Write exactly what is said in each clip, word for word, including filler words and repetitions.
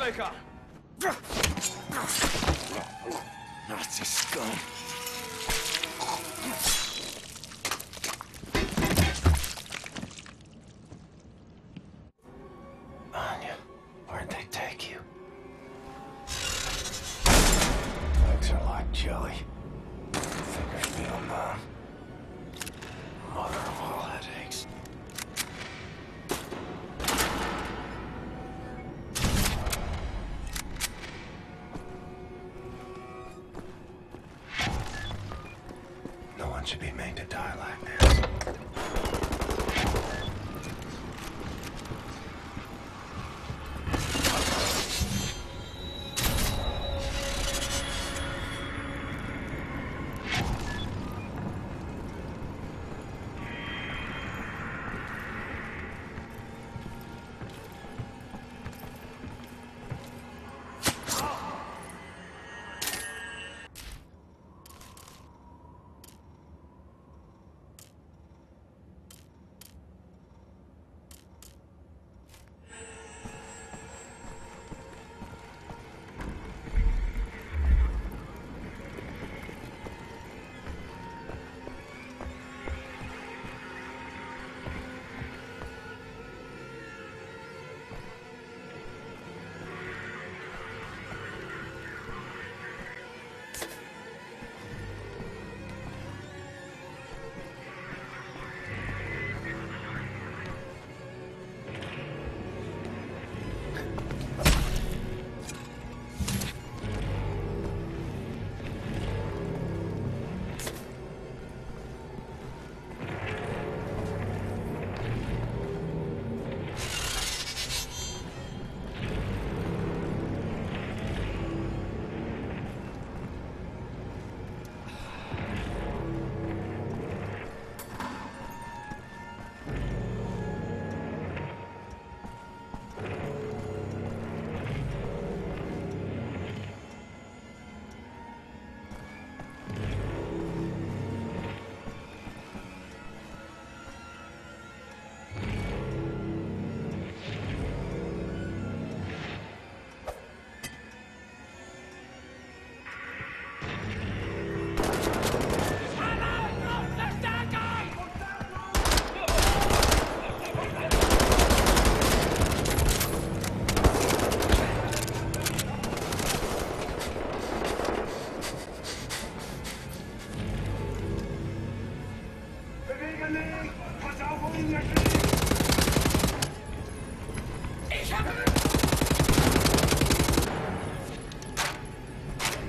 Arschlöcher! Nazi-Scum! Anya, where'd they take you? Legs are like jelly. Fingers feel numb. Mother of all headaches. No one should be made to die like this.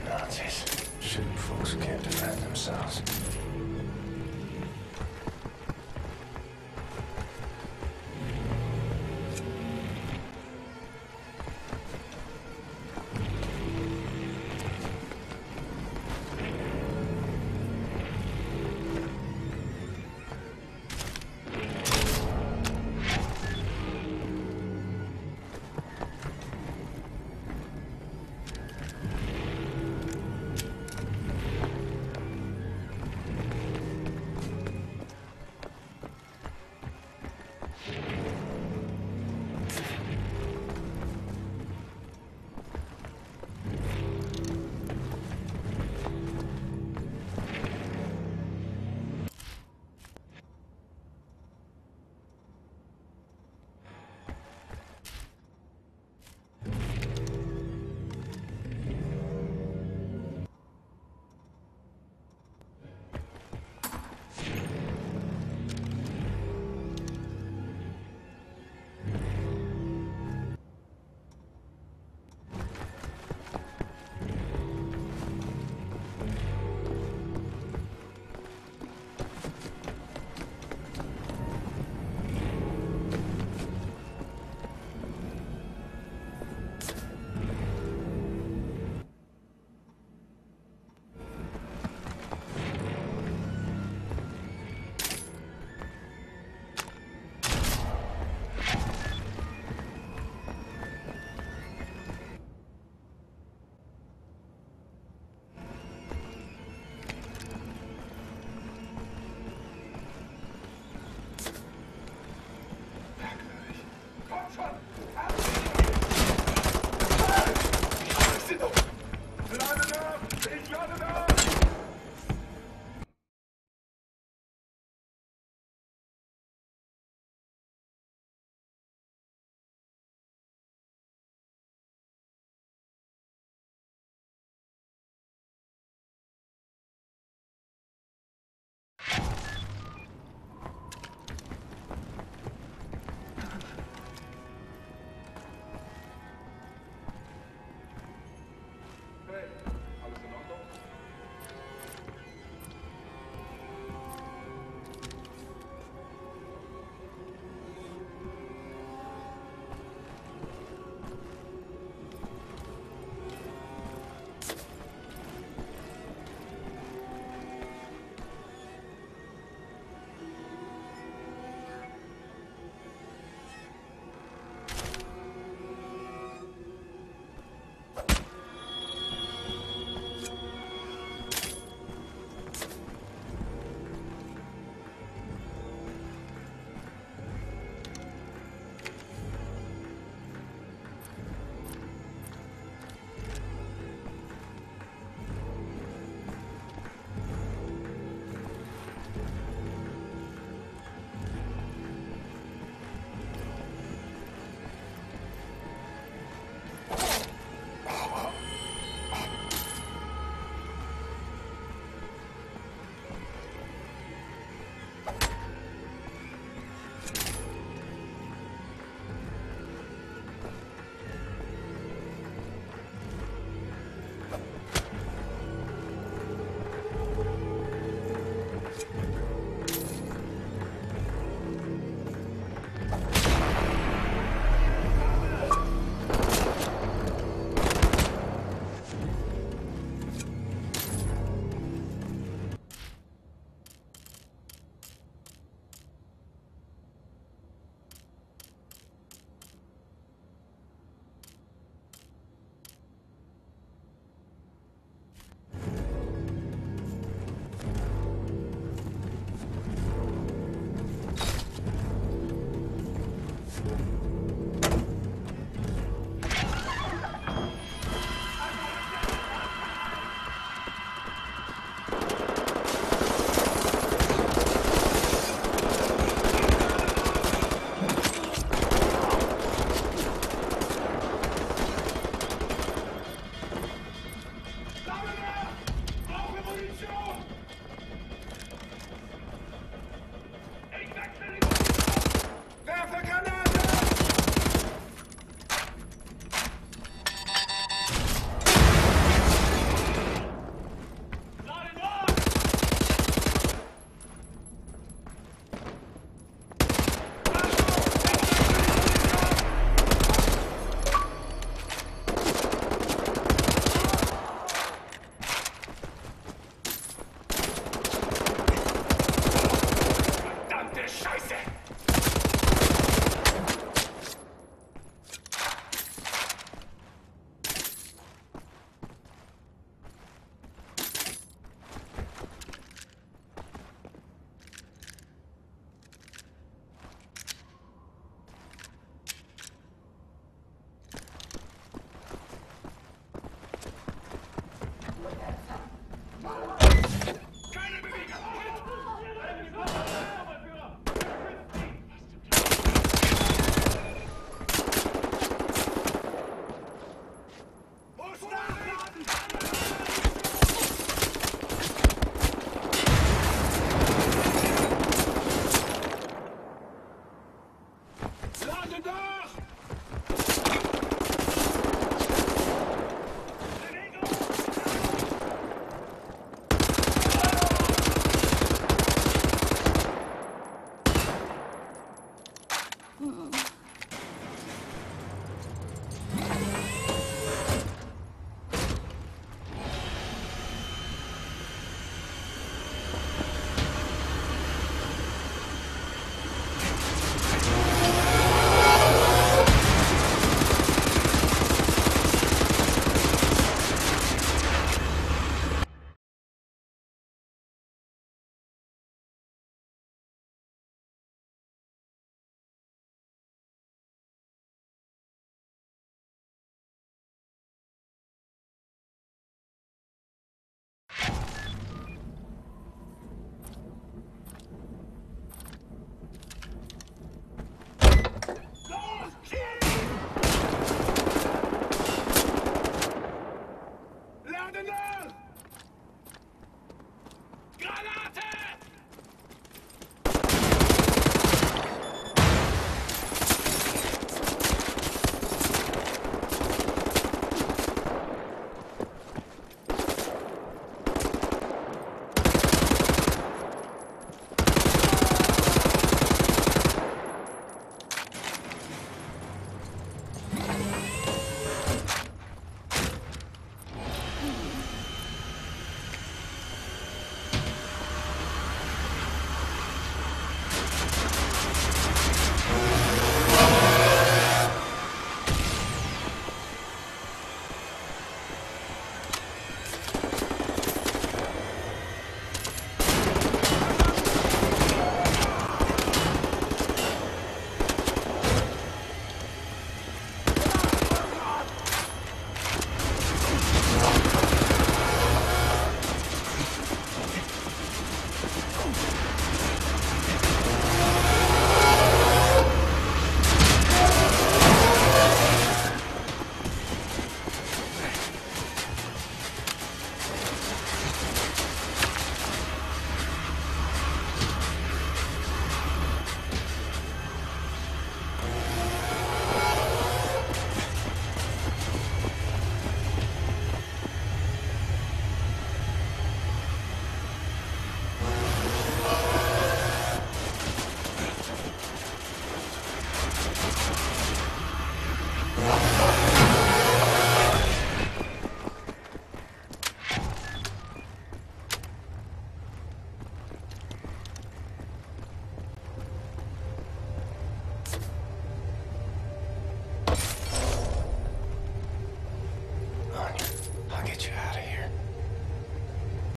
Nazis. Shooting folks who can't defend themselves.